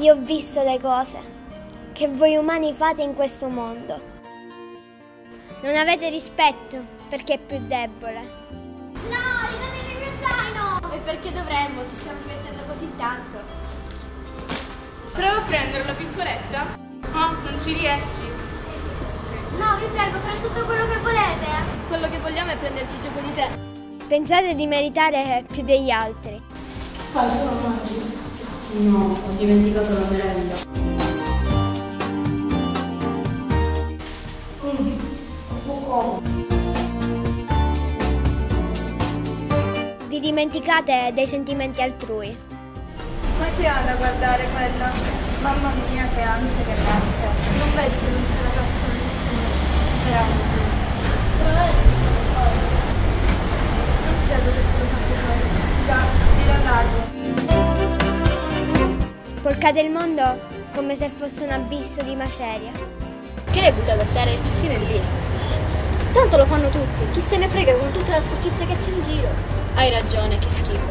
Io ho visto le cose che voi umani fate in questo mondo. Non avete rispetto per chi è più debole. No, ridatemi il mio zaino! E perché dovremmo? Ci stiamo divertendo così tanto. Provo a prenderla, piccoletta. No, non ci riesci. No, vi prego, fate tutto quello che volete. Quello che vogliamo è prenderci il gioco di te. Pensate di meritare più degli altri. Fai solo mangi. No, ho dimenticato la merenda. Vi dimenticate dei sentimenti altrui. Ma chi ha da guardare quella? Mamma mia, che ansia che manca. Non vedi che non se la faccio a nessuno. Si sarà molto. Non credo che tu lo sappia fare. Già, gira l'aria. Sporcate il mondo come se fosse un abisso di maceria. Che ne buttate a terra il cestino lì? Tanto lo fanno tutti, chi se ne frega con tutta la sporcizia che c'è in giro. Hai ragione, che schifo.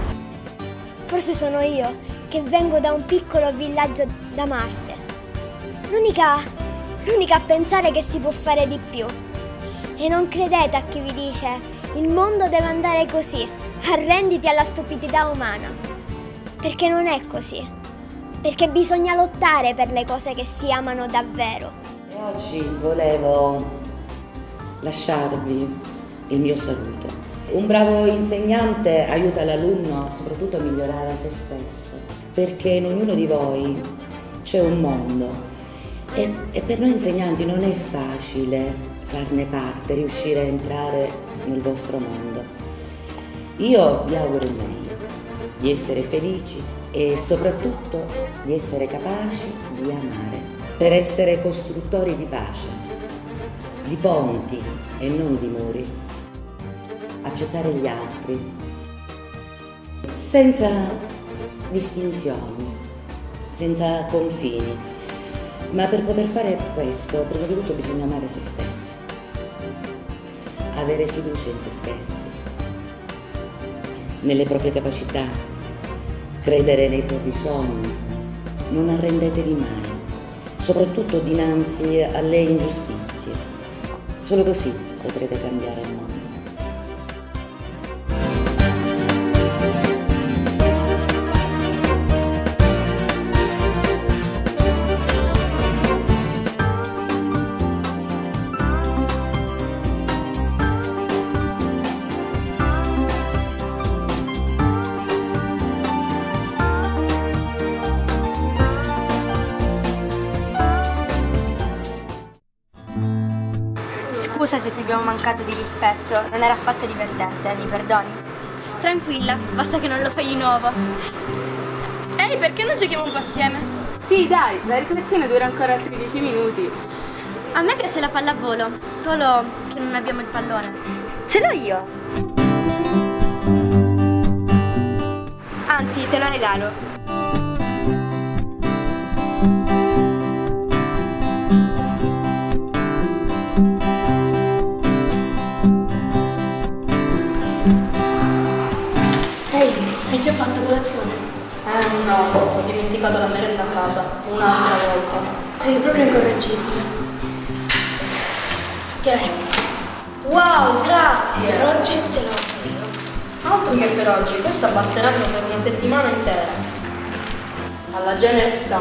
Forse sono io, che vengo da un piccolo villaggio da Marte. L'unica a pensare che si può fare di più. E non credete a chi vi dice, il mondo deve andare così, arrenditi alla stupidità umana. Perché non è così. Perché bisogna lottare per le cose che si amano davvero. Oggi volevo lasciarvi il mio saluto. Un bravo insegnante aiuta l'alunno soprattutto a migliorare se stesso, perché in ognuno di voi c'è un mondo e per noi insegnanti non è facile farne parte, riuscire a entrare nel vostro mondo. Io vi auguro il meglio, di essere felici, e soprattutto di essere capaci di amare, per essere costruttori di pace, di ponti e non di muri, accettare gli altri, senza distinzioni, senza confini, ma per poter fare questo, prima di tutto bisogna amare se stessi, avere fiducia in se stessi, nelle proprie capacità, credere nei propri sogni, non arrendetevi mai, soprattutto dinanzi alle ingiustizie. Solo così potrete cambiare il mondo. Scusa se ti abbiamo mancato di rispetto, non era affatto divertente, mi perdoni? Tranquilla, basta che non lo fai di nuovo. Ehi, perché non giochiamo un po' assieme? Sì, dai, la ricreazione dura ancora altri 10 minuti. A me piace la pallavolo, solo che non abbiamo il pallone. Ce l'ho io! Anzi, te lo regalo. Hai già fatto colazione? No, ho dimenticato la merenda a casa, un'altra volta. Sei proprio incorreggibile. Tieni. Wow, grazie! Per oggi te lo offro. Altro che per oggi, questa basterà per una settimana intera. Alla generosità.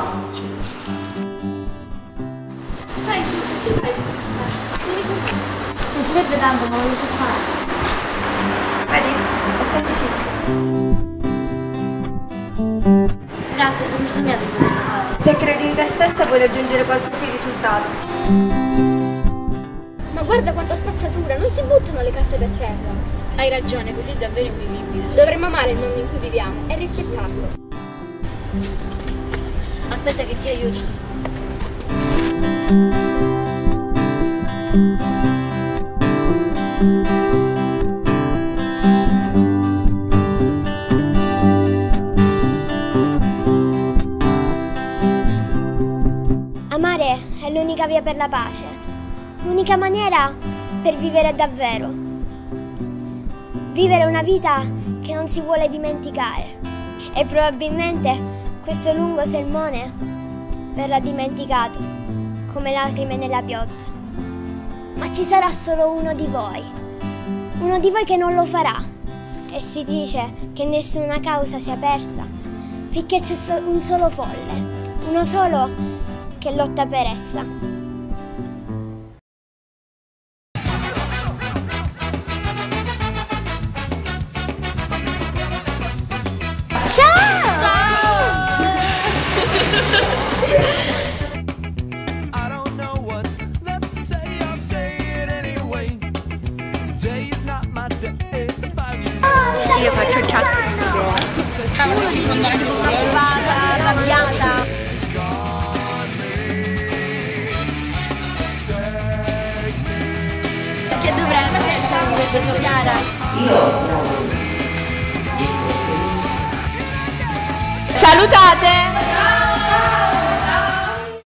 Vai tu, ci fai questa. Mi piacerebbe tanto, ma lo so fare. Vedi, è semplicissimo. Grazie, sono bisognato di fare. Se credi in te stessa puoi raggiungere qualsiasi risultato. Ma guarda quanta spazzatura, non si buttano le carte per terra. Hai ragione, così è davvero invivibile. Dovremmo amare il mondo in cui viviamo e rispettarlo. Aspetta che ti aiuto. È l'unica via per la pace, l'unica maniera per vivere davvero. Vivere una vita che non si vuole dimenticare. E probabilmente questo lungo sermone verrà dimenticato, come lacrime nella pioggia. Ma ci sarà solo uno di voi che non lo farà. E si dice che nessuna causa sia persa, finché c'è un solo folle, uno solo che lotta per essa. Io faccio chat. Arrabbiata, arrabbiata. Perché dovrebbe essere giocata? Io. Salutate!